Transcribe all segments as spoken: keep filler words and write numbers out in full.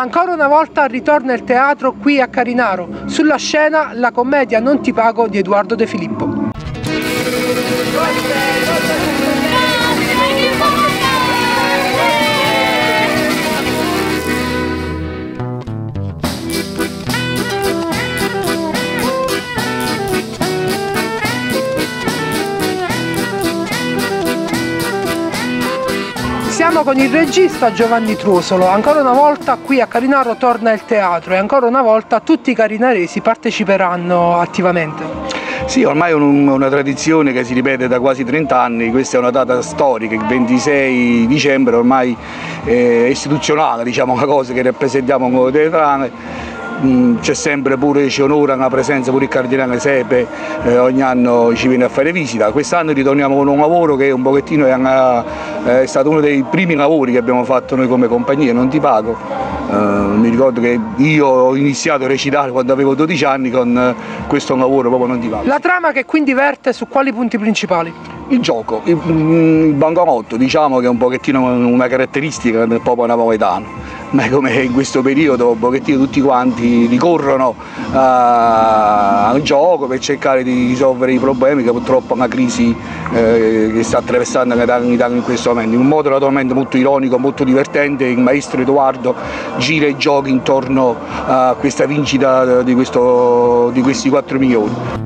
Ancora una volta ritorna il teatro qui a Carinaro, sulla scena la commedia Non ti pago di Eduardo De Filippo. Siamo con il regista Giovanni Truosolo, ancora una volta qui a Carinaro torna il teatro e ancora una volta tutti i carinaresi parteciperanno attivamente. Sì, ormai è un, una tradizione che si ripete da quasi trenta anni, questa è una data storica, il ventisei dicembre ormai è istituzionale, diciamo, una cosa che rappresentiamo come teatrale. C'è sempre pure, ci onora una presenza pure il cardinale Sepe, eh, ogni anno ci viene a fare visita. Quest'anno ritorniamo con un lavoro che un pochettino è, una, è stato uno dei primi lavori che abbiamo fatto noi come compagnia, Non ti pago. Eh, mi ricordo che io ho iniziato a recitare quando avevo dodici anni con questo lavoro, proprio Non ti pago. La trama che quindi verte su quali punti principali? Il gioco, il, il banconotto, diciamo che è un pochettino una caratteristica del popolo napoletano. Ma come in questo periodo un pochettino tutti quanti ricorrono a... al gioco per cercare di risolvere i problemi che purtroppo è una crisi eh, che sta attraversando l'Italia in questo momento. In un modo naturalmente molto ironico, molto divertente, il maestro Edoardo gira i giochi intorno a questa vincita di, questo, di questi quattro milioni.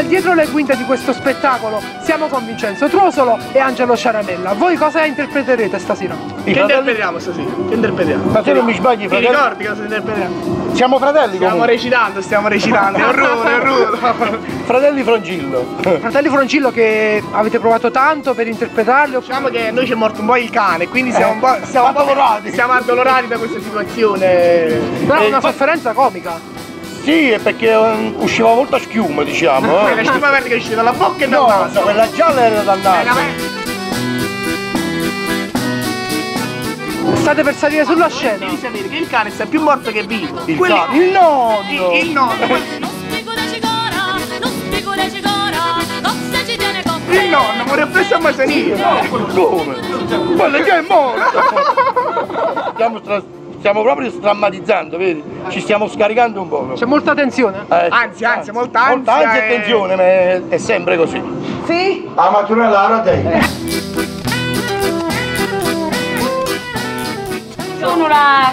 Dietro le quinte di questo spettacolo siamo con Vincenzo Truosolo e Angelo Ciaramella. Voi cosa interpreterete stasera? Che interpretiamo stasera? Che interpretiamo? Ma se non mi sbagli, fratelli. Ti ricordi cosa interpretiamo? Siamo fratelli comunque. Stiamo recitando, stiamo recitando. È un ruolo, è un ruolo. Fratelli Froncillo. Fratelli Froncillo che avete provato tanto per interpretarlo. Diciamo che noi ci è morto un po' il cane, quindi siamo eh, un po', siamo addolorati. Siamo addolorati da questa situazione. Però è una sofferenza comica. Sì, perché usciva molta schiuma, diciamo. Eh. La schiuma verde che usciva dalla bocca e dal naso. No, quella gialla era dal naso. State per salire sulla scena. Devi sapere che il cane sta più morto che vivo. Il nonno! Il nonno! Il nonno muore presso a Masanino. Come? Quello che è morto! Stiamo proprio strammatizzando, vedi? Ci stiamo scaricando un po'. C'è molta tensione? Eh, anzi, anzi, molta ansia. Molta ansia e tensione, ma è, è sempre così. Sì? La mattina alla rotella. Sono la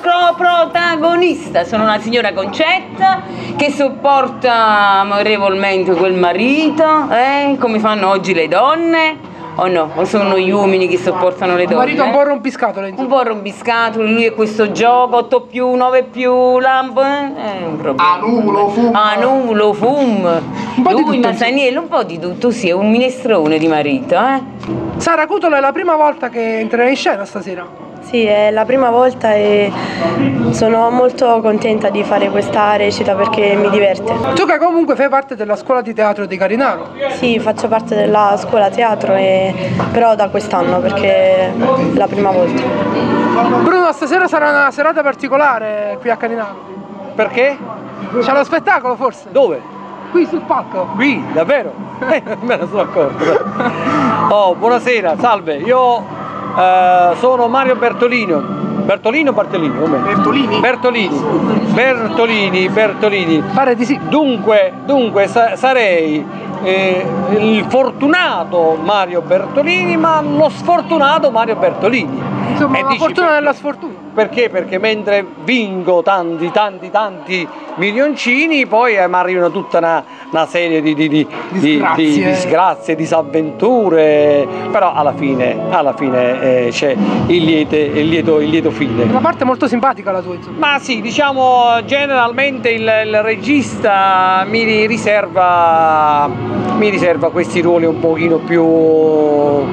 coprotagonista, sono una signora Concetta che sopporta amorevolmente quel marito, eh? Come fanno oggi le donne. O oh no, o sono gli uomini che sopportano le donne? Il marito è un po' rompiscatole. Un po' rompiscatole, lui è questo gioco, otto più, nove più, lampo, eh, è un problema. Anulo, fum. Anulo, fum. Lui, Masaniello, un po' di tutto, sì, è un minestrone di marito, eh. Sara Cutolo, è la prima volta che entrerà in scena stasera? Sì, è la prima volta e sono molto contenta di fare questa recita perché mi diverte. Tu che comunque fai parte della scuola di teatro di Carinaro? Sì, faccio parte della scuola teatro, e... però da quest'anno perché è la prima volta. Bruno, stasera sarà una serata particolare qui a Carinaro. Perché? C'è lo spettacolo forse? Dove? Qui sul palco. Qui, davvero? Eh, non me ne sono accorto. Oh, buonasera, salve, io... Uh, sono Mario Bertolino, Bertolino o Bartolini? Come? Bertolini? Bertolini, Bertolini, Bertolini. Pare di sì. Dunque, dunque sa sarei eh, il fortunato Mario Bertolini, ma lo sfortunato Mario Bertolini. Insomma, e la fortuna perché? Della sfortuna. Perché? Perché mentre vinco tanti, tanti, tanti milioncini, poi eh, mi arrivano tutta una, una serie di, di, di, disgrazie. Di, di disgrazie, disavventure, però alla fine, alla fine eh, c'è il, il, lieto, il lieto fine. Una parte molto simpatica la tua, insomma. Ma sì, diciamo, generalmente il, il regista mi riserva, mi riserva questi ruoli un pochino più...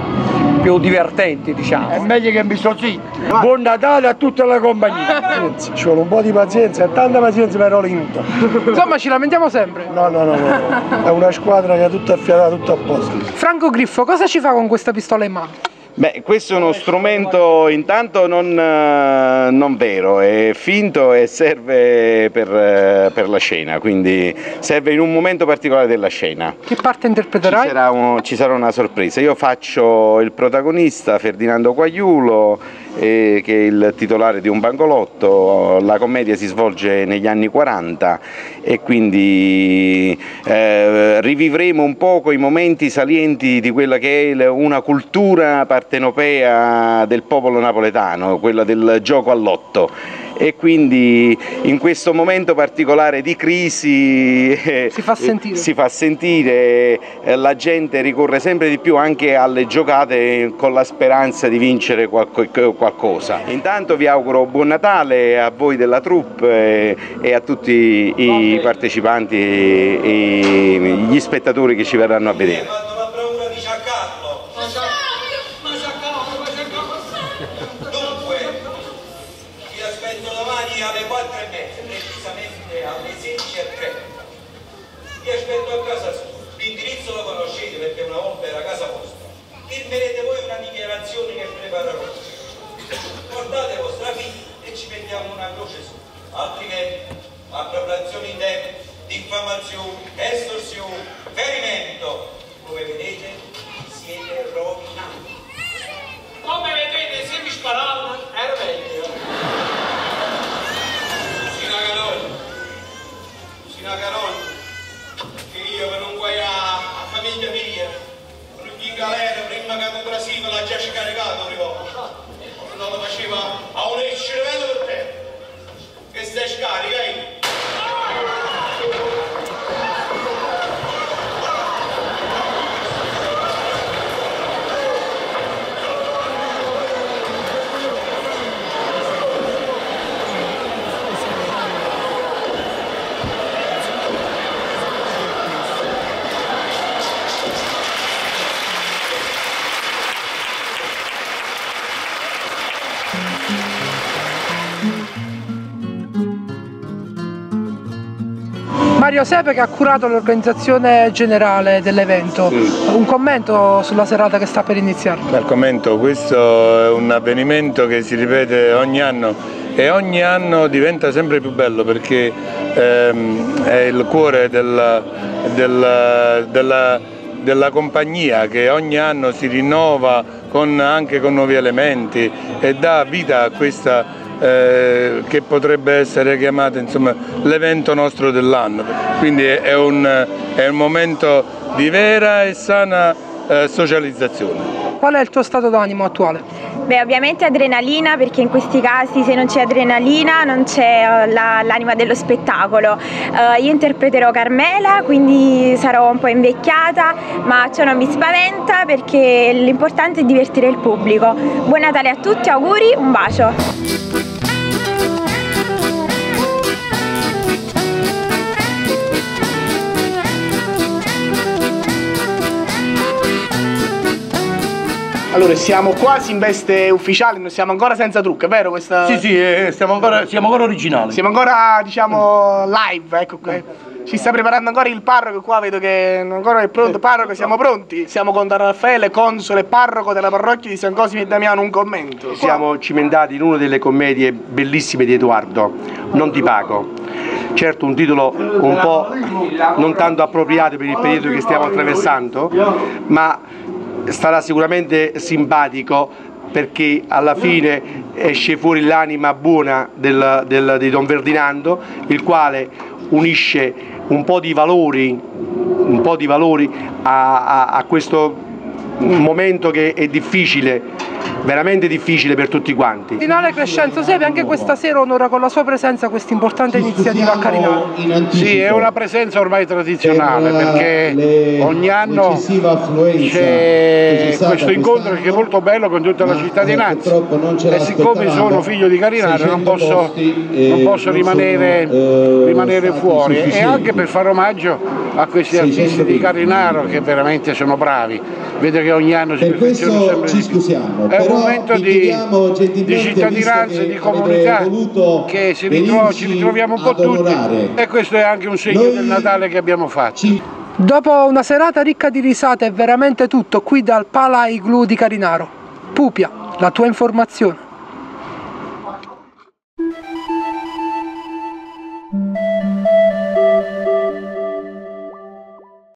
più divertenti, diciamo. È meglio che mi sto zitto. Buon Natale a tutta la compagnia. Ci vuole un po' di pazienza, tanta pazienza per Olinto. Insomma, ci lamentiamo sempre. No, no, no, no. È una squadra che è tutta affiatata, tutta a posto. Franco Griffo, cosa ci fa con questa pistola in mano? Beh, questo è uno strumento intanto non, non vero, è finto e serve per, per la scena, quindi serve in un momento particolare della scena. Che parte interpreterai? Ci sarà, un, ci sarà una sorpresa, io faccio il protagonista Ferdinando Quagliulo, eh, che è il titolare di un bancolotto. La commedia si svolge negli anni quaranta e quindi eh, rivivremo un poco i momenti salienti di quella che è una cultura particolare partenopea del popolo napoletano, quella del gioco all'otto, e quindi in questo momento particolare di crisi si fa sentire, si fa sentire la gente ricorre sempre di più anche alle giocate con la speranza di vincere qualcosa. Intanto vi auguro buon Natale a voi della troupe e a tutti i partecipanti e gli spettatori che ci verranno a vedere. Estorsione, ferimento, come vedete siete rovinati. Come vedete, se mi sparavano era meglio. Cusina Carogna, Cusina Carogna, che io per non guai a, a famiglia mia, con ogni galera prima che mi brasiva l'ha già scaricato prima. Non lo faceva a un escirvento per terra. Che stai scarica io? Mario Sepe, che ha curato l'organizzazione generale dell'evento, sì. Un commento sulla serata che sta per iniziare? Bel commento, questo è un avvenimento che si ripete ogni anno e ogni anno diventa sempre più bello perché ehm, è il cuore della, della, della, della compagnia che ogni anno si rinnova con, anche con nuovi elementi e dà vita a questa Eh, che potrebbe essere chiamata l'evento nostro dell'anno, quindi è, è, un, è un momento di vera e sana eh, socializzazione. Qual è il tuo stato d'animo attuale? Beh, ovviamente adrenalina, perché in questi casi se non c'è adrenalina non c'è l'anima dello spettacolo. Uh, io interpreterò Carmela, quindi sarò un po' invecchiata, ma ciò non mi spaventa perché l'importante è divertire il pubblico. Buon Natale a tutti, auguri, un bacio! Allora, siamo quasi in veste ufficiale, non siamo ancora senza trucco, è vero questa? Sì, sì, eh, siamo, ancora, siamo ancora originali. Siamo ancora, diciamo, live, ecco qua. Ci sta preparando ancora il parroco, qua vedo che ancora è pronto, parroco, siamo pronti. Siamo con Don Raffaele, console e parroco della parrocchia di San Cosimo e Damiano, un commento. Siamo cimentati in una delle commedie bellissime di Edoardo, Non ti pago. Certo un titolo un po' non tanto appropriato per il periodo che stiamo attraversando, ma sarà sicuramente simpatico perché alla fine esce fuori l'anima buona del, del, di Don Ferdinando, il quale unisce un po' di valori, un po' di valori a, a, a questo momento che è difficile, veramente difficile per tutti quanti. Il cardinale Crescento Seba anche questa sera onora con la sua presenza questa importante iniziativa a Carinaro. Sì, è una presenza ormai tradizionale perché ogni anno c'è questo incontro che è molto bello con tutta la cittadinanza e siccome sono figlio di Carinaro non posso, non posso rimanere, rimanere fuori e anche per fare omaggio a questi artisti di Carinaro che veramente sono bravi. Vedo che ogni anno si perfezionano sempre di più. Ci scusiamo, è un momento di, di cittadinanza, di comunità che si ritro ci ritroviamo un po' tutti e questo è anche un segno Noi del Natale che abbiamo fatto. Ci... Dopo una serata ricca di risate è veramente tutto qui dal Pala Igloo di Carinaro. Pupia, la tua informazione.